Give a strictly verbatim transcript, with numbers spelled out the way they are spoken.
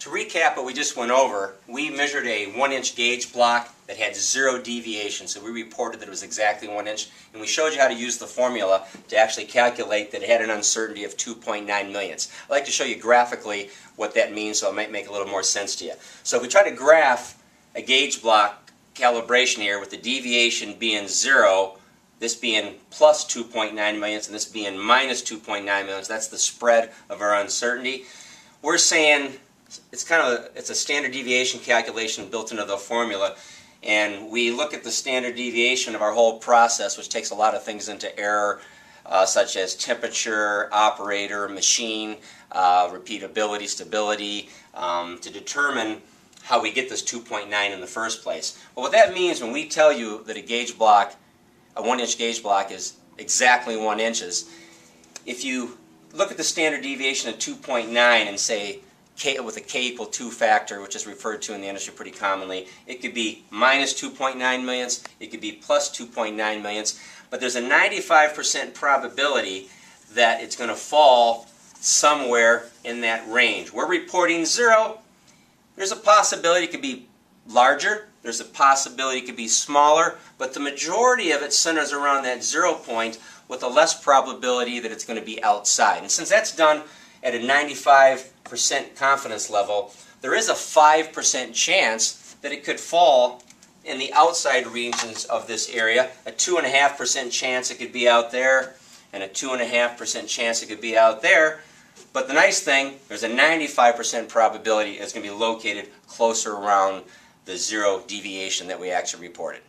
To recap what we just went over, we measured a one inch gauge block that had zero deviation, so we reported that it was exactly one inch, and we showed you how to use the formula to actually calculate that it had an uncertainty of two point nine millionths. I'd like to show you graphically what that means, so it might make a little more sense to you. So if we try to graph a gauge block calibration here with the deviation being zero, this being plus two point nine millionths, and this being minus two point nine millionths, that's the spread of our uncertainty. We're saying it's kind of a, it's a standard deviation calculation built into the formula, and we look at the standard deviation of our whole process, which takes a lot of things into error, uh, such as temperature, operator, machine, uh, repeatability, stability, um, to determine how we get this two point nine in the first place. Well, what that means when we tell you that a gauge block, a one inch gauge block, is exactly one inches, if you look at the standard deviation of two point nine and say, K, with a K equal two factor, which is referred to in the industry pretty commonly, it could be minus two point nine millionths, it could be plus two point nine millionths, but there's a ninety-five percent probability that it's going to fall somewhere in that range. We're reporting zero. There's a possibility it could be larger, there's a possibility it could be smaller, but the majority of it centers around that zero point with a less probability that it's going to be outside. And since that's done at a ninety-five percent confidence level, there is a five percent chance that it could fall in the outside regions of this area. A two point five percent chance it could be out there, and a two point five percent chance it could be out there. But the nice thing, there's a ninety-five percent probability it's going to be located closer around the zero deviation that we actually reported.